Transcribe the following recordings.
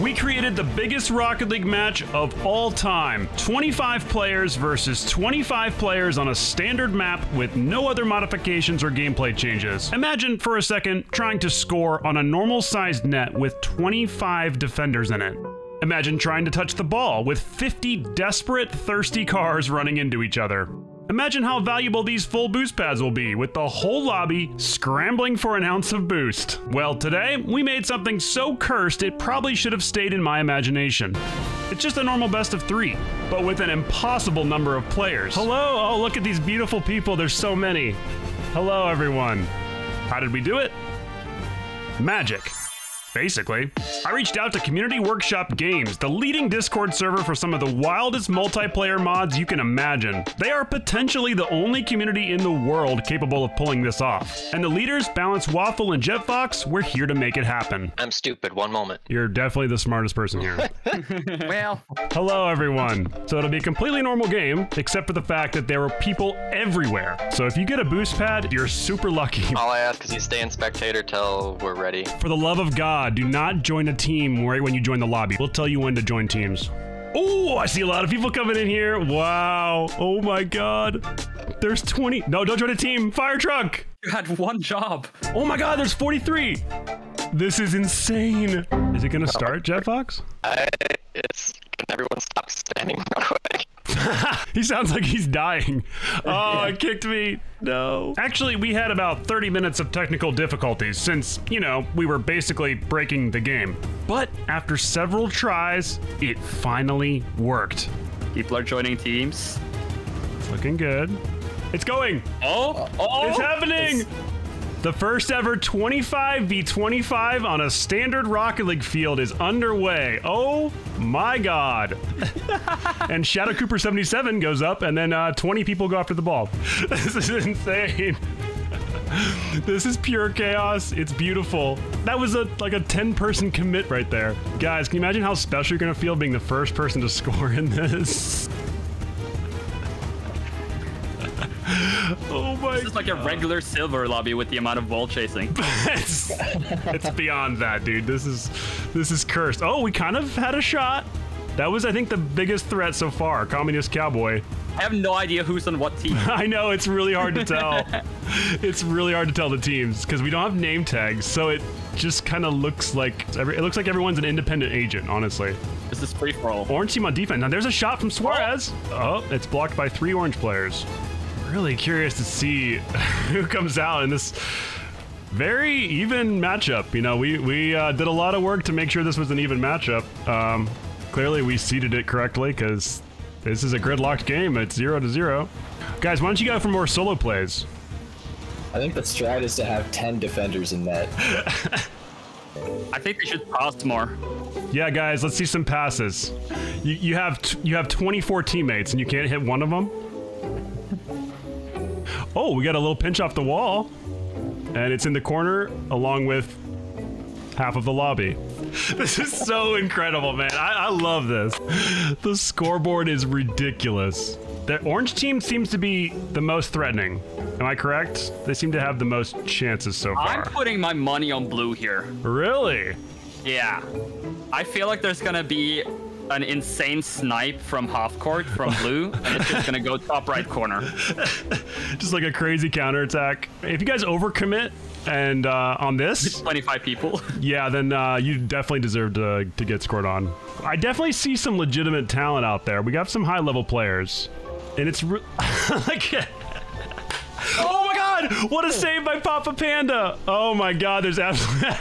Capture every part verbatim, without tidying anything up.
we created the biggest Rocket League match of all time. twenty-five players versus twenty-five players on a standard map with no other modifications or gameplay changes. Imagine for a second trying to score on a normal sized net with twenty-five defenders in it. Imagine trying to touch the ball with fifty desperate, thirsty cars running into each other. Imagine how valuable these full boost pads will be, with the whole lobby scrambling for an ounce of boost. Well, today, we made something so cursed it probably should have stayed in my imagination. It's just a normal best of three, but with an impossible number of players. Hello, oh look at these beautiful people, there's so many. Hello everyone. How did we do it? Magic. Basically. I reached out to Community Workshop Games, the leading Discord server for some of the wildest multiplayer mods you can imagine. They are potentially the only community in the world capable of pulling this off. And the leaders, Balance Waffle and Jet Fox, we're here to make it happen. I'm stupid, one moment. You're definitely the smartest person here. Well. Hello, everyone. So it'll be a completely normal game, except for the fact that there were people everywhere. So if you get a boost pad, you're super lucky. All I ask is you stay in spectator till we're ready. For the love of God, do not join a team right when you join the lobby. We'll tell you when to join teams. Oh, I see a lot of people coming in here. Wow. Oh my God. There's twenty. No, don't join a team. Fire truck. You had one job. Oh my God, there's forty-three. This is insane. Is it going to start, Jet Fox? I, it's, can everyone stop standing right away? He sounds like he's dying. Oh, it kicked me. No. Actually, we had about thirty minutes of technical difficulties since, you know, we were basically breaking the game. But after several tries, it finally worked. People are joining teams. It's looking good. It's going. Oh, oh, it's happening. It's the first ever twenty-five v twenty-five on a standard Rocket League field is underway. Oh my God. And Shadow Cooper seventy-seven goes up, and then uh, twenty people go after the ball. This is insane. This is pure chaos. It's beautiful. That was a like a ten person commit right there. Guys, can you imagine how special you're gonna feel being the first person to score in this? Oh my God. This is like a regular silver lobby with the amount of ball chasing. it's, it's beyond that, dude. This is this is cursed. Oh, we kind of had a shot. That was, I think, the biggest threat so far. Communist Cowboy. I have no idea who's on what team. I know, it's really hard to tell. It's really hard to tell the teams because we don't have name tags, so it just kind of looks like every, it looks like everyone's an independent agent, honestly. This is free for all. Orange team on defense. Now there's a shot from Suarez. Oh, oh it's blocked by three orange players. Really curious to see who comes out in this very even matchup. You know, we, we uh, did a lot of work to make sure this was an even matchup. Um, clearly we seeded it correctly because this is a gridlocked game. It's zero to zero. Guys, why don't you go for more solo plays? I think the strat is to have ten defenders in net. I think we should pass more. Yeah, guys, let's see some passes. You, you have t you have twenty-four teammates and you can't hit one of them? Oh, we got a little pinch off the wall, and it's in the corner along with half of the lobby. This is so incredible, man. I, I love this. The scoreboard is ridiculous. The orange team seems to be the most threatening. Am I correct? They seem to have the most chances so far. I'm putting my money on blue here. Really? Yeah. I feel like there's gonna be an insane snipe from half court from blue, and it's just gonna go top right corner. Just like a crazy counterattack. If you guys overcommit and uh, on this, twenty-five people. Yeah, then uh, you definitely deserve to, to get scored on. I definitely see some legitimate talent out there. We got some high level players, and it's re like, oh my God, what a save by Papa Panda! Oh my God, there's absolutely.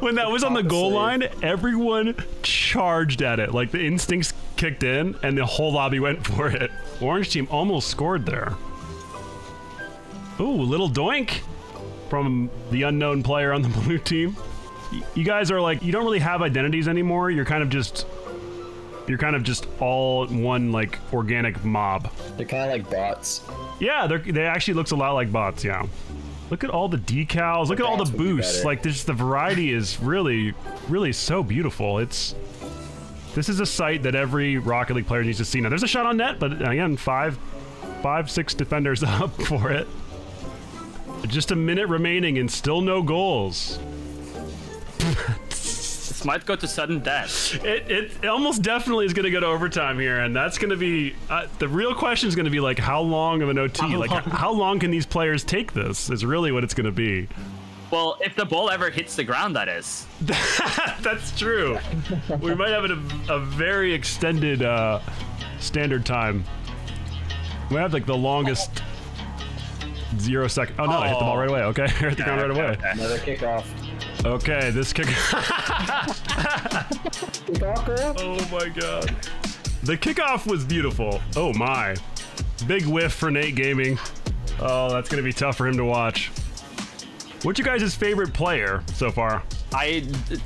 When that was on the goal line, everyone charged at it. Like the instincts kicked in and the whole lobby went for it. Orange team almost scored there. Ooh, little doink from the unknown player on the blue team. You guys are like, you don't really have identities anymore. You're kind of just, you're kind of just all one like organic mob. They're kind of like bots. Yeah, they're, they actually looks a lot like bots, yeah. Look at all the decals. Look at all the boosts. Like, this, the variety is really, really so beautiful. It's, this is a sight that every Rocket League player needs to see. Now, there's a shot on net, but again, five, five, six defenders up for it. Just a minute remaining and still no goals. It's might go to sudden death. It, it, it almost definitely is going to go to overtime here, and that's going to be... Uh, the real question is going to be, like, how long of an O T? How like, long? How long can these players take this is really what it's going to be. Well, if the ball ever hits the ground, that is. That's true. We might have a, a very extended uh, standard time. We have, like, the longest... Zero second. Oh no, oh. I hit the ball right away. Okay, I hit the ground right away. Another kickoff. Okay, this kick. Kickoff. Oh my god. The kickoff was beautiful. Oh my. Big whiff for Nate Gaming. Oh, that's gonna be tough for him to watch. What's your guys' favorite player so far? I d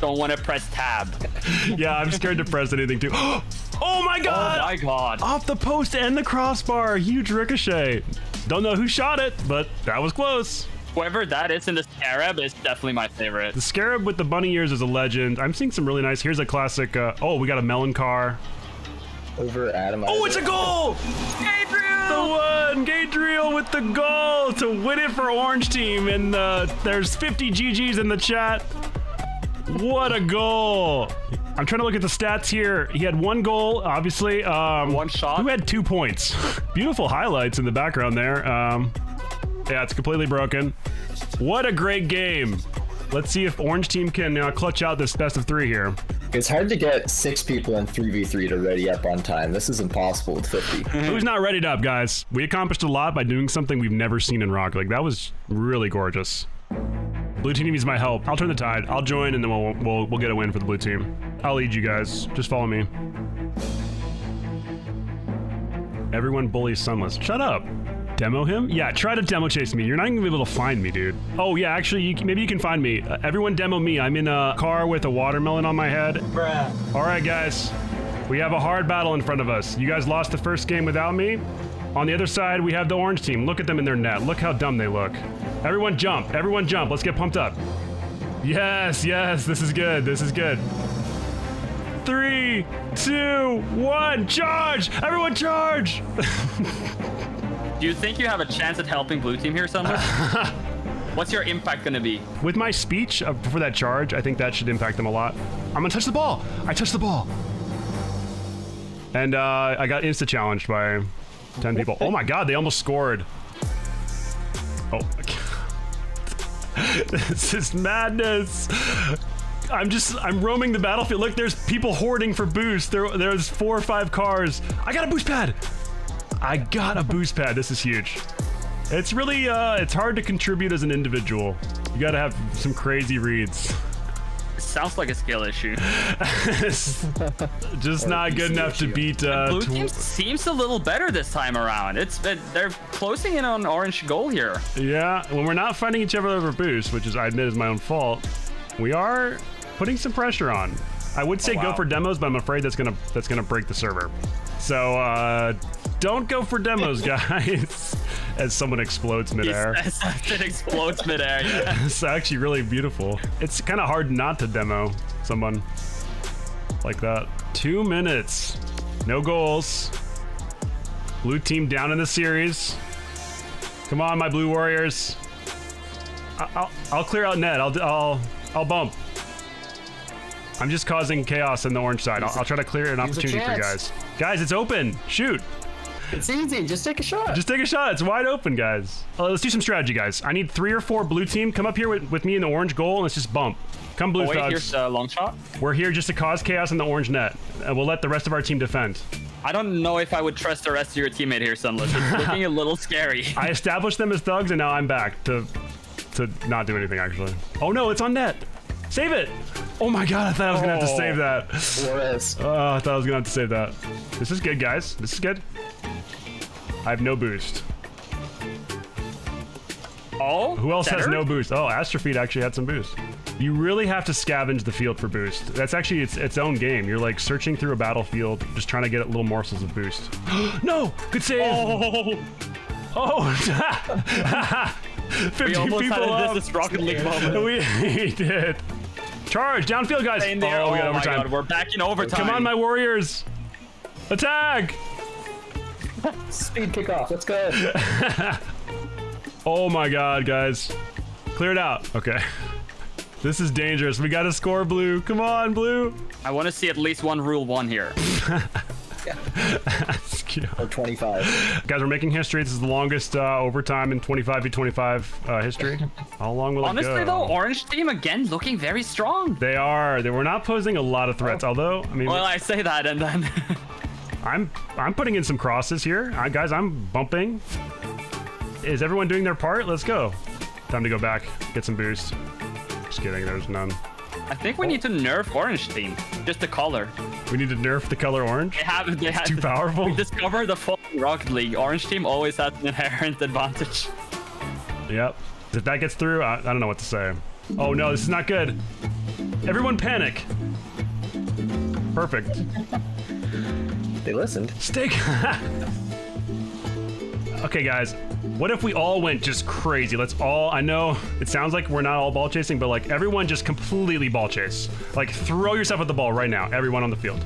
don't want to press tab. Yeah, I'm scared to press anything too. Oh my god! Oh my god. Off the post and the crossbar. Huge ricochet. Don't know who shot it, but that was close. Whoever that is in the Scarab is definitely my favorite. The Scarab with the bunny ears is a legend. I'm seeing some really nice. Here's a classic. Uh, oh, we got a melon car. Over Adam. Oh, it's a goal! Gabriel! The one! Gabriel with the goal to win it for Orange Team. And uh, there's fifty G Gs in the chat. What a goal! I'm trying to look at the stats here. He had one goal, obviously. Um, one shot. Who had two points? Beautiful highlights in the background there. Um, yeah, it's completely broken. What a great game. Let's see if Orange Team can uh, clutch out this best of three here. It's hard to get six people in three v three to ready up on time. This is impossible with fifty. Who's not readied up, guys? We accomplished a lot by doing something we've never seen in Rocket League. That was really gorgeous. Blue team needs my help. I'll turn the tide. I'll join, and then we'll we'll we'll get a win for the blue team. I'll lead you guys. Just follow me. Everyone bullies Sunless. Shut up. Demo him? Yeah, try to demo chase me. You're not even gonna be able to find me, dude. Oh yeah, actually, you, maybe you can find me. Uh, everyone demo me. I'm in a car with a watermelon on my head. Bruh. All right, guys. We have a hard battle in front of us. You guys lost the first game without me. On the other side, we have the orange team. Look at them in their net. Look how dumb they look. Everyone jump. Everyone jump. Let's get pumped up. Yes, yes. This is good. This is good. Three, two, one. Charge! Everyone charge! Do you think you have a chance at helping blue team here, Sunless? What's your impact going to be? With my speech uh, for that charge, I think that should impact them a lot. I'm going to touch the ball. I touched the ball. And uh, I got insta-challenged by... ten people. Oh my god, they almost scored. Oh my god. This is madness. I'm just, I'm roaming the battlefield. Look, there's people hoarding for boost. There, there's four or five cars. I got a boost pad. I got a boost pad. This is huge. It's really, uh, it's hard to contribute as an individual. You gotta have some crazy reads. Sounds like a skill issue. Just not good enough to beat. Uh, blue team seems a little better this time around. It's been, they're closing in on orange goal here. Yeah, when we're not fighting each other over boost, which is I admit is my own fault, we are putting some pressure on. I would say oh, wow. go for demos, but I'm afraid that's gonna that's gonna break the server. So uh, don't go for demos, guys. As someone explodes midair. As it explodes midair. Yeah. It's actually really beautiful. It's kind of hard not to demo someone like that. Two minutes, no goals. Blue team down in the series. Come on, my blue warriors. I I'll I'll clear out net. I'll I'll I'll bump. I'm just causing chaos in the orange side. I'll, I'll try to clear an opportunity for you guys. Guys, it's open. Shoot. It's easy. Just take a shot. Just take a shot. It's wide open, guys. Uh, let's do some strategy, guys. I need three or four blue team. Come up here with, with me in the orange goal, and let's just bump. Come blue thugs. Oh, wait, here's a long shot. We're here just to cause chaos in the orange net, and we'll let the rest of our team defend. I don't know if I would trust the rest of your teammate here, Sunless. It's looking a little scary. I established them as thugs, and now I'm back to to not do anything, actually. Oh, no, it's on net. Save it. Oh, my God. I thought I was going to have to save that. Suarez. Oh, I thought I was going to have to save that. This is good, guys. This is good. I have no boost. Oh? Who else has no boost? Oh, Astrofeed actually had some boost. You really have to scavenge the field for boost. That's actually its its own game. You're like searching through a battlefield, just trying to get little morsels of boost. No! Good save! Oh! Oh! fifteen we almost people had this, this Rocket League moment. We did. Charge! Downfield, guys! In there. Oh, oh, we got overtime. God, we're back in overtime. Come on, my warriors! Attack! Speed kickoff. Let's go. Oh my god, guys. Clear it out. Okay. This is dangerous. We got to score, Blue. Come on, Blue. I want to see at least one rule one here. Or twenty-five. Guys, we're making history. This is the longest uh, overtime in twenty-five v twenty-five uh, history. How long will Honestly, it go? Honestly, though, Orange team, again, looking very strong. They are. They were not posing a lot of threats, oh. although... I mean, well, I say that, and then... I'm I'm putting in some crosses here. Uh, guys, I'm bumping. Is everyone doing their part? Let's go. Time to go back, get some boost. Just kidding, there's none. I think we oh. need to nerf Orange team. Just the color. We need to nerf the color orange? They have, they it's have, too powerful? We discovered the full Rocket League. Orange team always has an inherent advantage. Yep. If that gets through, I, I don't know what to say. Oh no, this is not good. Everyone panic. Perfect. They listened. Steak. Okay, guys. What if we all went just crazy? Let's all, I know it sounds like we're not all ball chasing, but like everyone just completely ball chase. Like throw yourself at the ball right now. Everyone on the field.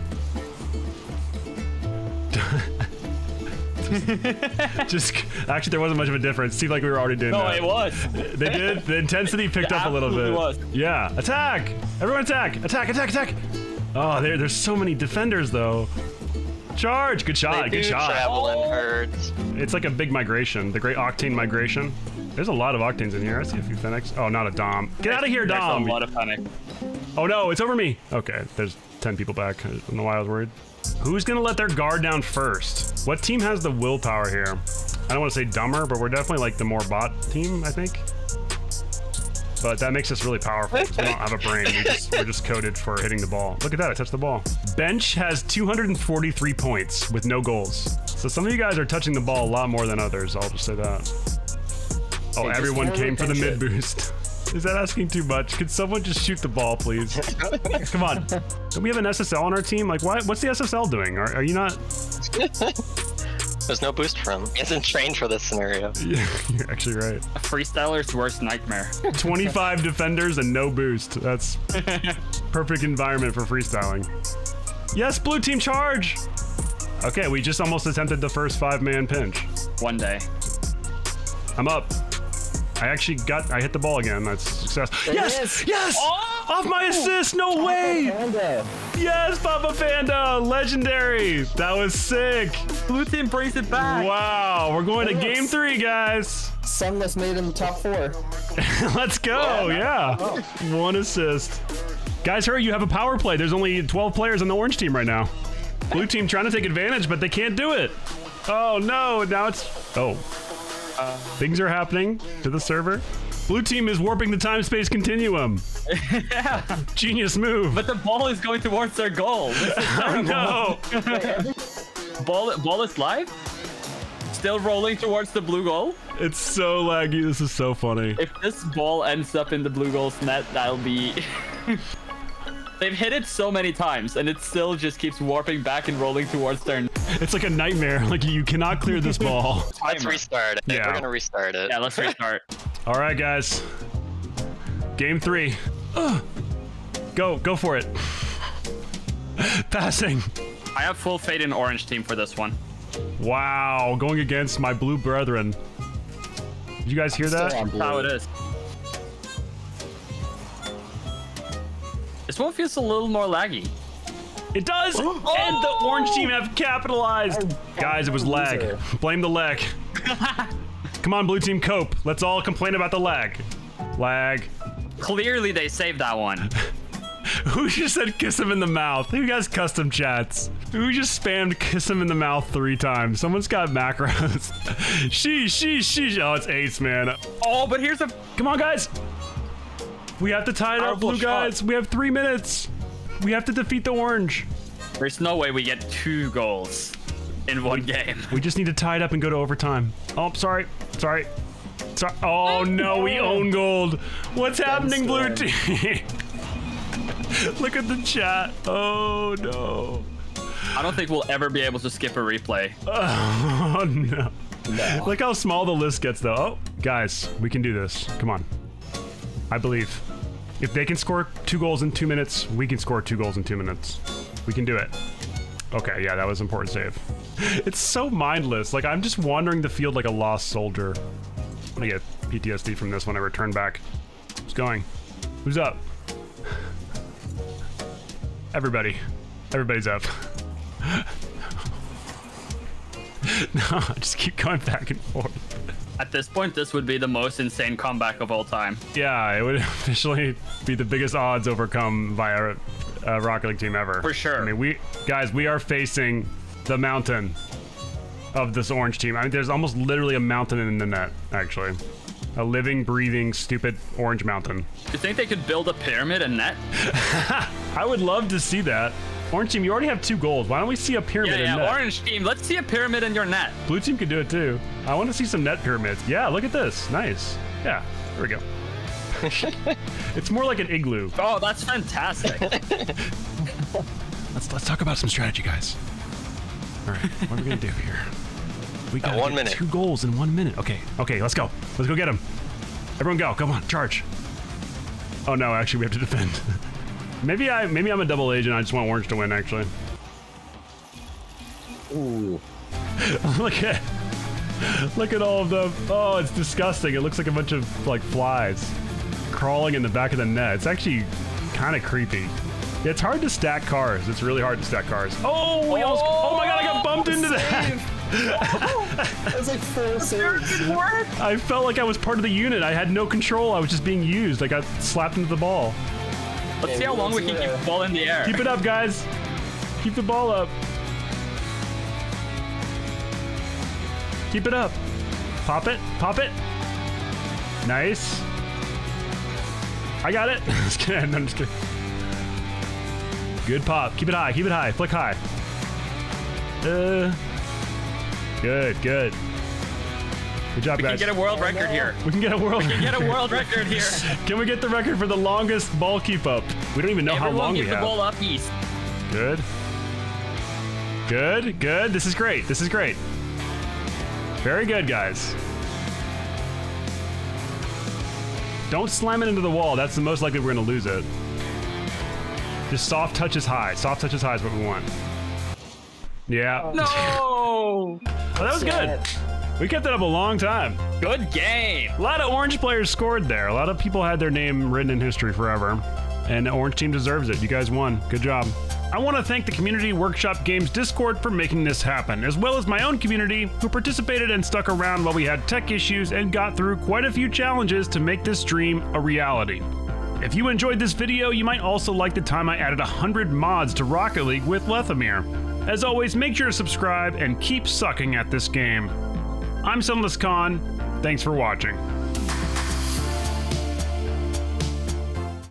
just, just, actually there wasn't much of a difference. Seemed like we were already doing no, that. No, it was. They did, the intensity picked it up a little bit. Was. Yeah, attack. Everyone attack, attack, attack, attack. Oh, there, there's so many defenders though. Charge! Good shot, they good do shot. Travel and hurt. It's like a big migration, the great octane migration. There's a lot of octanes in here. I see a few Fennec's. Oh, not a Dom. Get out of here, Dom! There's a lot of panic. Oh no, it's over me! Okay, there's ten people back. I don't know why I was worried. Who's gonna let their guard down first? What team has the willpower here? I don't want to say dumber, but we're definitely like the more bot team, I think. But that makes us really powerful because we don't have a brain. We just, we're just coded for hitting the ball. Look at that, I touched the ball. Bench has two hundred forty-three points with no goals. So some of you guys are touching the ball a lot more than others, I'll just say that. Oh, everyone came for the mid boost. Is that asking too much? Could someone just shoot the ball, please? Come on. Don't we have an S S L on our team? Like, why, what's the S S L doing? Are, are you not? There's no boost for him. He hasn't trained for this scenario. Yeah, you're actually right. A freestyler's worst nightmare. twenty-five defenders and no boost. That's perfect environment for freestyling. Yes, blue team charge! Okay, we just almost attempted the first five-man pinch. One day. I'm up. I actually got, I hit the ball again. That's success. There yes, yes! Oh! Off my assist, no way! Papa yes, Papa Panda, legendary. That was sick. Blue team brings it back. Wow, we're going yes. to game three, guys. Sunless made it in the top four. Let's go, yeah. yeah. Oh. One assist. Guys, hurry, you have a power play. There's only twelve players on the orange team right now. Blue team trying to take advantage, but they can't do it. Oh no, now it's, oh. Uh, things are happening to the server. Blue team is warping the time-space continuum. Yeah. Genius move. But the ball is going towards their goal. Oh no. ball, ball is live. Still rolling towards the blue goal. It's so laggy. This is so funny. If this ball ends up in the blue goal's net, that'll be... They've hit it so many times, and it still just keeps warping back and rolling towards their... It's like a nightmare. Like, you cannot clear this ball. Let's restart it. Yeah. We're going to restart it. Yeah, let's restart. All right, guys. Game three. Ugh. Go, go for it. Passing. I have full faith in Orange team for this one. Wow, going against my blue brethren. Did you guys hear that? That's how it is. This one feels a little more laggy. It does! Oh! And the orange team have capitalized! Oh, guys, it was lag. Loser. Blame the lag. Come on, blue team, cope. Let's all complain about the lag. Lag. Clearly they saved that one. Who just said kiss him in the mouth? Who has custom chats? Who just spammed kiss him in the mouth three times? Someone's got macros. she, she, she. Oh, it's Ace, man. Oh, but here's a... Come on, guys. We have to tie it up, blue guys. We have three minutes. We have to defeat the orange. There's no way we get two goals in one we, game. We just need to tie it up and go to overtime. Oh, sorry. Sorry. Sorry. Oh, no, we own gold. What's That's happening, blue team? Look at the chat. Oh, no. I don't think we'll ever be able to skip a replay. Oh, no. no. Look how small the list gets, though. Oh, guys, we can do this. Come on. I believe. If they can score two goals in two minutes, we can score two goals in two minutes. We can do it. Okay, yeah, that was an important save. It's so mindless. Like, I'm just wandering the field like a lost soldier. I get P T S D from this when I return back. It's going. Who's up? Everybody. Everybody's up. No, just keep going back and forth. At this point, this would be the most insane comeback of all time. Yeah, it would officially be the biggest odds overcome by a, a Rocket League team ever. For sure. I mean, we guys, we are facing the mountain of this orange team. I mean, there's almost literally a mountain in the net, actually. A living, breathing, stupid orange mountain. You think they could build a pyramid and net? I would love to see that. Orange team, you already have two goals. Why don't we see a pyramid yeah, yeah, in net? Yeah, orange team, let's see a pyramid in your net. Blue team could do it too. I want to see some net pyramids. Yeah, look at this. Nice. Yeah, there we go. It's more like an igloo. Oh, that's fantastic. let's let's talk about some strategy, guys. All right, what are we gonna do here? We got one minute. Two goals in one minute. Okay, okay, let's go. Let's go get him. Everyone, go! Come on, charge! Oh no, actually, we have to defend. Maybe I, maybe I'm a double agent. I just want orange to win, actually. Ooh! Look at, look at all of them. Oh, it's disgusting. It looks like a bunch of like flies crawling in the back of the net. It's actually kind of creepy. It's hard to stack cars. It's really hard to stack cars. Oh, we oh, almost, oh my God! I got bumped into that. That was like four saves. I felt like I was part of the unit. I had no control. I was just being used. I got slapped into the ball. Let's yeah, see how long we can keep the ball in the air. Keep it up, guys. Keep the ball up. Keep it up. Pop it. Pop it. Nice. I got it. Just kidding. I'm just kidding. Good pop. Keep it high. Keep it high. Flick high. Uh. Good, good. Good job, we guys. We can get a world record here. We can get a world. We can get a world record here. Can we get the record for the longest ball keep up? We don't even know Everyone how long we have. Everyone keep the ball up east. Good. Good, good. This is great. This is great. Very good, guys. Don't slam it into the wall. That's the most likely we're going to lose it. Just soft touches high. Soft touches high is what we want. Yeah. No! Well, that was good. We kept that up a long time. Good game. A lot of orange players scored there. A lot of people had their name written in history forever. And the orange team deserves it. You guys won. Good job. I want to thank the Community Workshop Games Discord for making this happen, as well as my own community, who participated and stuck around while we had tech issues and got through quite a few challenges to make this dream a reality. If you enjoyed this video, you might also like the time I added one hundred mods to Rocket League with Lethemir. As always, make sure to subscribe and keep sucking at this game. I'm Sunless Khan. Thanks for watching.